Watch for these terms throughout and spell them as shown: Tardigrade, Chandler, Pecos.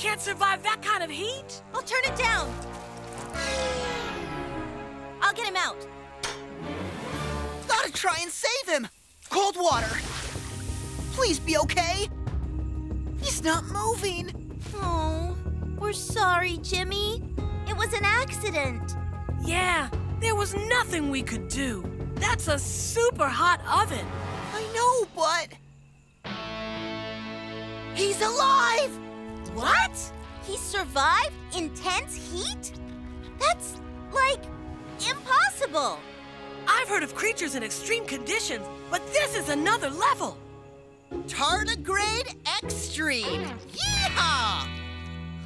can't survive that kind of heat. I'll turn it down. I'll get him out. Gotta try and save him. Cold water. Please be okay. He's not moving. Oh, we're sorry, Jimmy. It was an accident. Yeah, there was nothing we could do. That's a super hot oven. I know, but... he's alive! What? He survived intense heat? That's, like, impossible. I've heard of creatures in extreme conditions, but this is another level. Tardigrade Extreme. Yeehaw!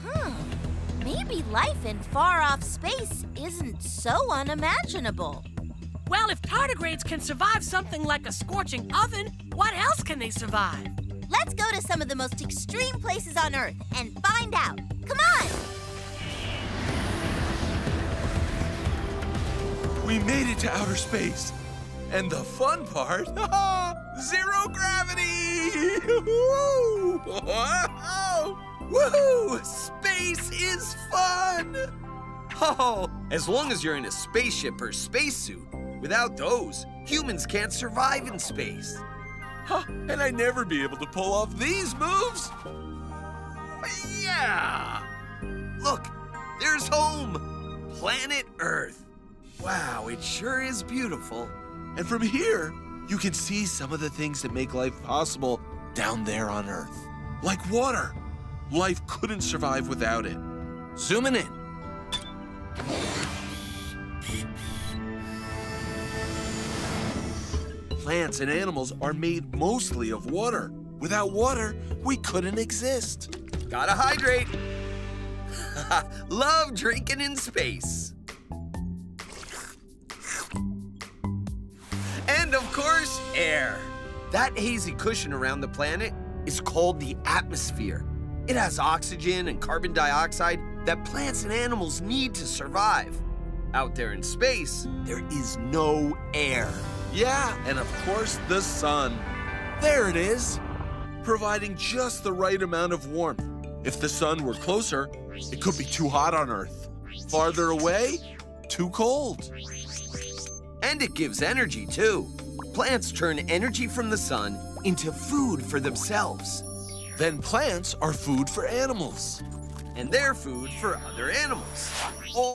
Huh. Maybe life in far-off space isn't so unimaginable. Well, if tardigrades can survive something like a scorching oven, what else can they survive? Let's go to some of the most extreme places on Earth and find out. Come on! We made it to outer space. And the fun part, zero gravity! Woo-hoo! Woo-hoo! Space is fun! Oh, as long as you're in a spaceship or spacesuit, without those, humans can't survive in space. Huh, and I'd never be able to pull off these moves. Yeah! Look, there's home, planet Earth. Wow, it sure is beautiful. And from here, you can see some of the things that make life possible down there on Earth. Like water. Life couldn't survive without it. Zooming in. Plants and animals are made mostly of water. Without water, we couldn't exist. Gotta hydrate. Love drinking in space. And of course, air. That hazy cushion around the planet is called the atmosphere. It has oxygen and carbon dioxide that plants and animals need to survive. Out there in space, there is no air. Yeah, and of course, the sun. There it is, providing just the right amount of warmth. If the sun were closer, it could be too hot on Earth. Farther away, too cold. And it gives energy, too. Plants turn energy from the sun into food for themselves. Then plants are food for animals. And they're food for other animals.